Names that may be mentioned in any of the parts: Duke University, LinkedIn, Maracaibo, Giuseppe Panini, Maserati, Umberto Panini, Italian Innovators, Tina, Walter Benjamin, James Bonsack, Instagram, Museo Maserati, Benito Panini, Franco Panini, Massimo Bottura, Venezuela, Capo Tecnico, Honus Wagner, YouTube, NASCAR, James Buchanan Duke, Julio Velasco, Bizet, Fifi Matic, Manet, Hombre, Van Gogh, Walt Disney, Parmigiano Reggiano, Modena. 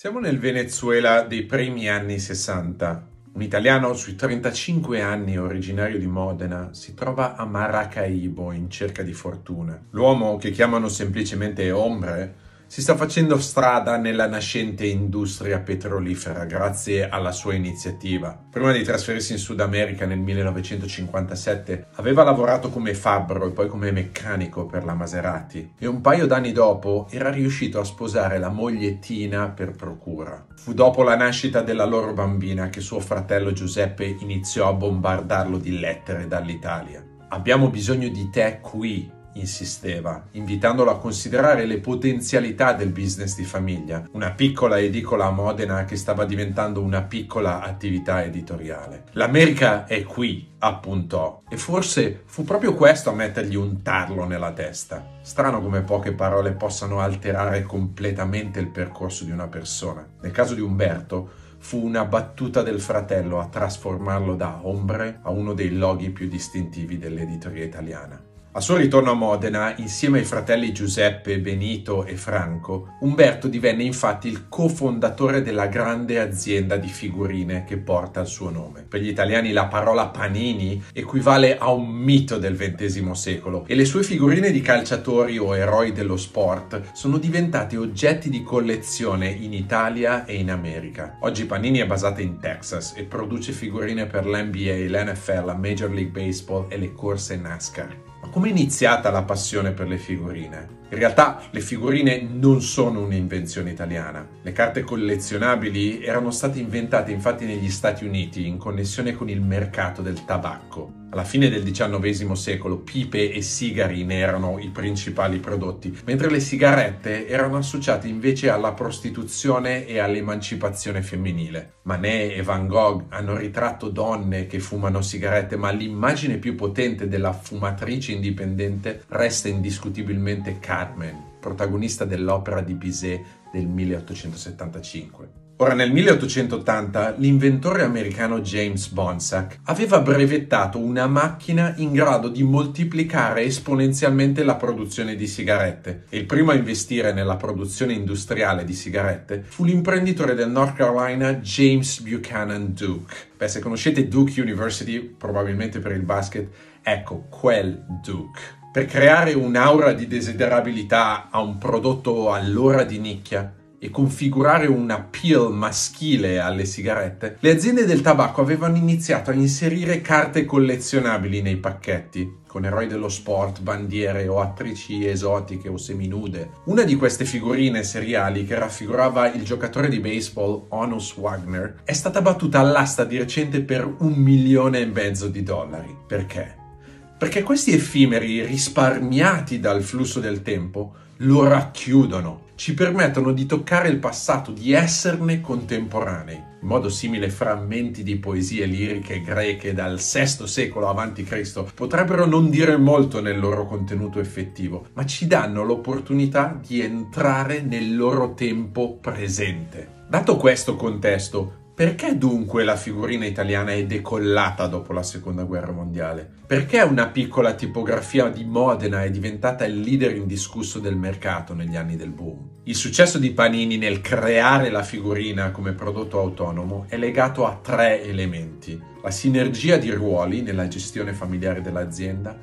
Siamo nel Venezuela dei primi anni 60. Un italiano sui 35 anni, originario di Modena, si trova a Maracaibo in cerca di fortuna. L'uomo, che chiamano semplicemente Hombre, si sta facendo strada nella nascente industria petrolifera grazie alla sua iniziativa. Prima di trasferirsi in Sud America nel 1957 aveva lavorato come fabbro e poi come meccanico per la Maserati e un paio d'anni dopo era riuscito a sposare la moglie Tina per procura. Fu dopo la nascita della loro bambina che suo fratello Giuseppe iniziò a bombardarlo di lettere dall'Italia. «Abbiamo bisogno di te qui», insisteva, invitandolo a considerare le potenzialità del business di famiglia, una piccola edicola a Modena che stava diventando una piccola attività editoriale. «L'America è qui», appuntò, e forse fu proprio questo a mettergli un tarlo nella testa. Strano come poche parole possano alterare completamente il percorso di una persona. Nel caso di Umberto, fu una battuta del fratello a trasformarlo da Hombre a uno dei loghi più distintivi dell'editoria italiana. Al suo ritorno a Modena, insieme ai fratelli Giuseppe, Benito e Franco, Umberto divenne infatti il cofondatore della grande azienda di figurine che porta il suo nome. Per gli italiani la parola Panini equivale a un mito del XX secolo e le sue figurine di calciatori o eroi dello sport sono diventate oggetti di collezione in Italia e in America. Oggi Panini è basata in Texas e produce figurine per l'NBA, l'NFL, la Major League Baseball e le corse NASCAR. Ma come è iniziata la passione per le figurine? In realtà le figurine non sono un'invenzione italiana. Le carte collezionabili erano state inventate infatti negli Stati Uniti in connessione con il mercato del tabacco. Alla fine del XIX secolo pipe e sigari ne erano i principali prodotti, mentre le sigarette erano associate invece alla prostituzione e all'emancipazione femminile. Manet e Van Gogh hanno ritratto donne che fumano sigarette, ma l'immagine più potente della fumatrice indipendente resta indiscutibilmente Carmen, protagonista dell'opera di Bizet del 1875. Ora, nel 1880 l'inventore americano James Bonsack aveva brevettato una macchina in grado di moltiplicare esponenzialmente la produzione di sigarette e il primo a investire nella produzione industriale di sigarette fu l'imprenditore del North Carolina James Buchanan Duke. Beh, se conoscete Duke University, probabilmente per il basket, ecco quel Duke. Per creare un'aura di desiderabilità a un prodotto allora di nicchia e configurare un appeal maschile alle sigarette, le aziende del tabacco avevano iniziato a inserire carte collezionabili nei pacchetti, con eroi dello sport, bandiere o attrici esotiche o seminude. Una di queste figurine seriali, che raffigurava il giocatore di baseball Honus Wagner, è stata battuta all'asta di recente per $1,5 milioni. Perché? Perché questi effimeri, risparmiati dal flusso del tempo, lo racchiudono. Ci permettono di toccare il passato, di esserne contemporanei. In modo simile, frammenti di poesie liriche greche dal VI secolo a.C. potrebbero non dire molto nel loro contenuto effettivo, ma ci danno l'opportunità di entrare nel loro tempo presente. Dato questo contesto, perché dunque la figurina italiana è decollata dopo la Seconda Guerra Mondiale? Perché una piccola tipografia di Modena è diventata il leader indiscusso del mercato negli anni del boom? Il successo di Panini nel creare la figurina come prodotto autonomo è legato a tre elementi: la sinergia di ruoli nella gestione familiare dell'azienda,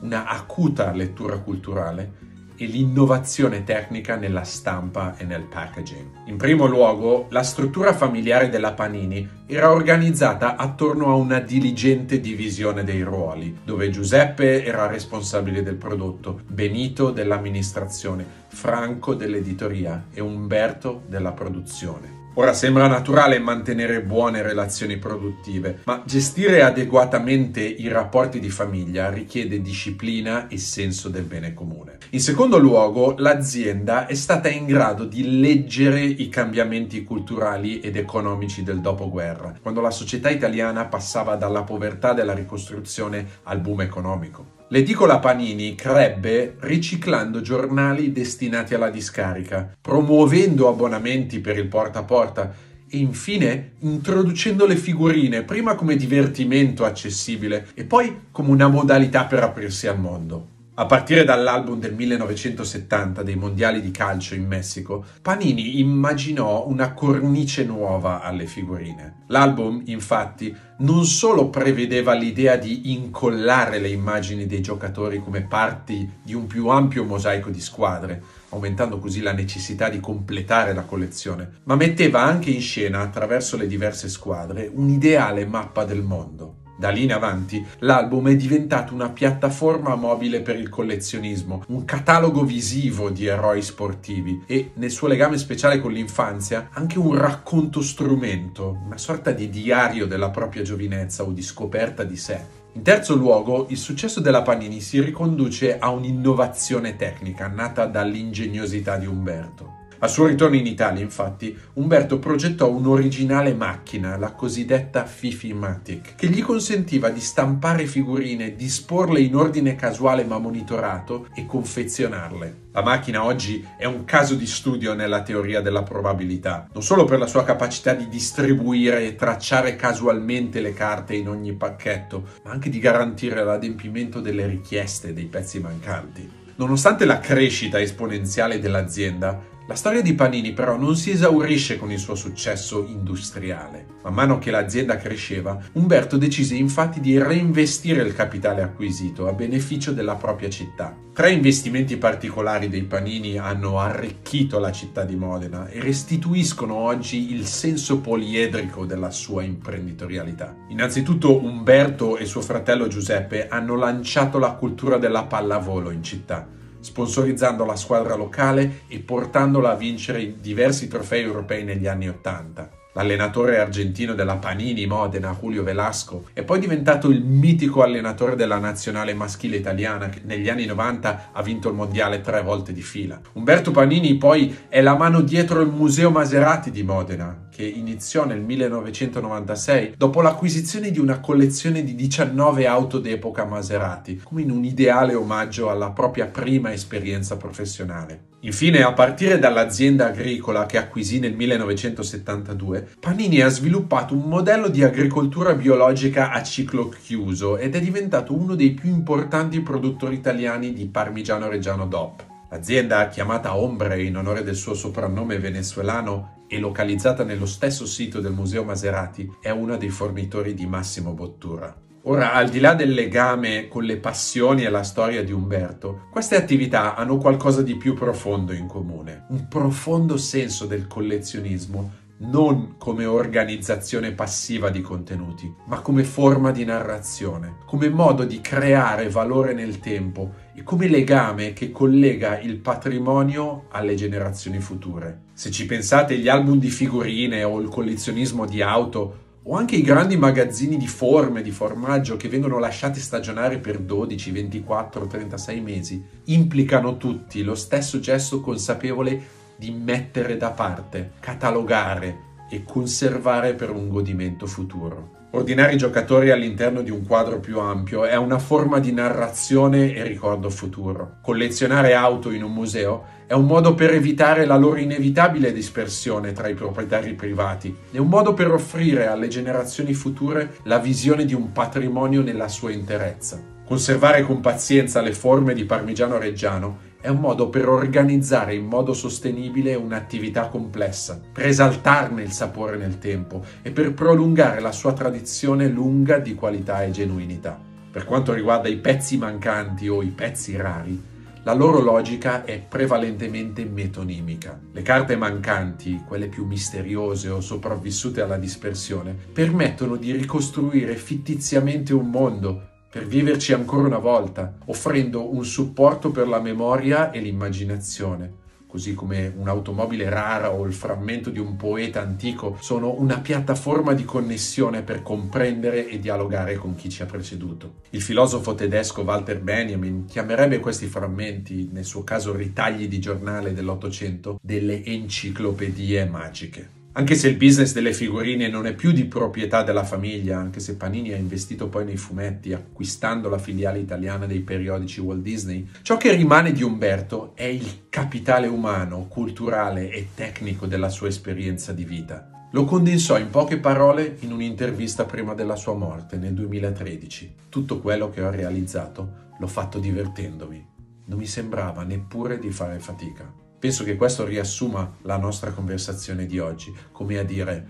una acuta lettura culturale e l'innovazione tecnica nella stampa e nel packaging. In primo luogo, la struttura familiare della Panini era organizzata attorno a una diligente divisione dei ruoli, dove Giuseppe era responsabile del prodotto, Benito dell'amministrazione, Franco dell'editoria e Umberto della produzione. Ora, sembra naturale mantenere buone relazioni produttive, ma gestire adeguatamente i rapporti di famiglia richiede disciplina e senso del bene comune. In secondo luogo, l'azienda è stata in grado di leggere i cambiamenti culturali ed economici del dopoguerra, quando la società italiana passava dalla povertà della ricostruzione al boom economico. L'edicola Panini crebbe riciclando giornali destinati alla discarica, promuovendo abbonamenti per il porta a porta e infine introducendo le figurine, prima come divertimento accessibile e poi come una modalità per aprirsi al mondo. A A partire dall'album del 1970 dei mondiali di calcio in Messico, Panini immaginò una cornice nuova alle figurine. L'album, infatti, non solo prevedeva l'idea di incollare le immagini dei giocatori come parti di un più ampio mosaico di squadre, aumentando così la necessità di completare la collezione, ma metteva anche in scena, attraverso le diverse squadre, un'ideale mappa del mondo. Da lì in avanti, l'album è diventato una piattaforma mobile per il collezionismo, un catalogo visivo di eroi sportivi e, nel suo legame speciale con l'infanzia, anche un racconto strumento, una sorta di diario della propria giovinezza o di scoperta di sé. In terzo luogo, il successo della Panini si riconduce a un'innovazione tecnica nata dall'ingegnosità di Umberto. Al suo ritorno in Italia, infatti, Umberto progettò un'originale macchina, la cosiddetta Fifi Matic, che gli consentiva di stampare figurine, disporle in ordine casuale ma monitorato e confezionarle. La macchina oggi è un caso di studio nella teoria della probabilità, non solo per la sua capacità di distribuire e tracciare casualmente le carte in ogni pacchetto, ma anche di garantire l'adempimento delle richieste dei pezzi mancanti. Nonostante la crescita esponenziale dell'azienda, la storia di Panini però non si esaurisce con il suo successo industriale. Man mano che l'azienda cresceva, Umberto decise infatti di reinvestire il capitale acquisito a beneficio della propria città. Tre investimenti particolari dei Panini hanno arricchito la città di Modena e restituiscono oggi il senso poliedrico della sua imprenditorialità. Innanzitutto Umberto e suo fratello Giuseppe hanno lanciato la cultura della pallavolo in città, sponsorizzando la squadra locale e portandola a vincere diversi trofei europei negli anni '80. L'allenatore argentino della Panini Modena, Julio Velasco, è poi diventato il mitico allenatore della nazionale maschile italiana che negli anni '90 ha vinto il mondiale 3 volte di fila. Umberto Panini poi è la mano dietro il Museo Maserati di Modena, che iniziò nel 1996 dopo l'acquisizione di una collezione di 19 auto d'epoca Maserati, come in un ideale omaggio alla propria prima esperienza professionale. Infine, a partire dall'azienda agricola che acquisì nel 1972, Panini ha sviluppato un modello di agricoltura biologica a ciclo chiuso ed è diventato uno dei più importanti produttori italiani di Parmigiano Reggiano DOP. L'azienda, chiamata Hombre in onore del suo soprannome venezuelano e localizzata nello stesso sito del Museo Maserati, è una dei fornitori di Massimo Bottura. Ora, al di là del legame con le passioni e la storia di Umberto, queste attività hanno qualcosa di più profondo in comune, un profondo senso del collezionismo, non come organizzazione passiva di contenuti, ma come forma di narrazione, come modo di creare valore nel tempo e come legame che collega il patrimonio alle generazioni future. Se ci pensate, gli album di figurine o il collezionismo di auto o anche i grandi magazzini di forme, di formaggio che vengono lasciati stagionare per 12, 24, 36 mesi, implicano tutti lo stesso gesto consapevole di mettere da parte, catalogare e conservare per un godimento futuro. Ordinare i giocatori all'interno di un quadro più ampio è una forma di narrazione e ricordo futuro. Collezionare auto in un museo è un modo per evitare la loro inevitabile dispersione tra i proprietari privati, è un modo per offrire alle generazioni future la visione di un patrimonio nella sua interezza. Conservare con pazienza le forme di Parmigiano Reggiano è un modo per organizzare in modo sostenibile un'attività complessa, per esaltarne il sapore nel tempo e per prolungare la sua tradizione lunga di qualità e genuinità. Per quanto riguarda i pezzi mancanti o i pezzi rari, la loro logica è prevalentemente metonimica. Le carte mancanti, quelle più misteriose o sopravvissute alla dispersione, permettono di ricostruire fittiziamente un mondo, per viverci ancora una volta, offrendo un supporto per la memoria e l'immaginazione, così come un'automobile rara o il frammento di un poeta antico sono una piattaforma di connessione per comprendere e dialogare con chi ci ha preceduto. Il filosofo tedesco Walter Benjamin chiamerebbe questi frammenti, nel suo caso ritagli di giornale dell'Ottocento, delle enciclopedie magiche. Anche se il business delle figurine non è più di proprietà della famiglia, anche se Panini ha investito poi nei fumetti, acquistando la filiale italiana dei periodici Walt Disney, ciò che rimane di Umberto è il capitale umano, culturale e tecnico della sua esperienza di vita. Lo condensò in poche parole in un'intervista prima della sua morte nel 2013. Tutto quello che ho realizzato l'ho fatto divertendomi. non mi sembrava neppure di fare fatica. Penso che questo riassuma la nostra conversazione di oggi, come a dire: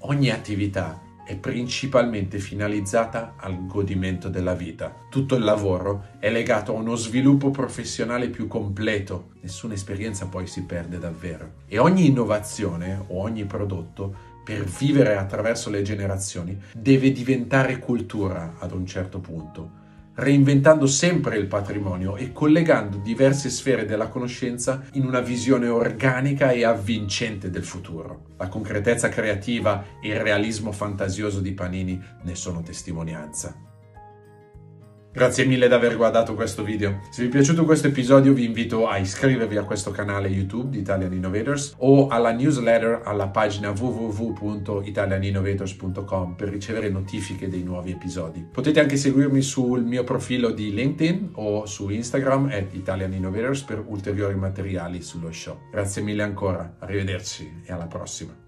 ogni attività è principalmente finalizzata al godimento della vita. Tutto il lavoro è legato a uno sviluppo professionale più completo. Nessuna esperienza poi si perde davvero. E ogni innovazione o ogni prodotto, per vivere attraverso le generazioni, deve diventare cultura ad un certo punto, reinventando sempre il patrimonio e collegando diverse sfere della conoscenza in una visione organica e avvincente del futuro. La concretezza creativa e il realismo fantasioso di Panini ne sono testimonianza. Grazie mille di aver guardato questo video. Se vi è piaciuto questo episodio vi invito a iscrivervi a questo canale YouTube di Italian Innovators o alla newsletter alla pagina www.italianinnovators.com per ricevere notifiche dei nuovi episodi. Potete anche seguirmi sul mio profilo di LinkedIn o su Instagram @italianinnovators per ulteriori materiali sullo show. Grazie mille ancora, arrivederci e alla prossima.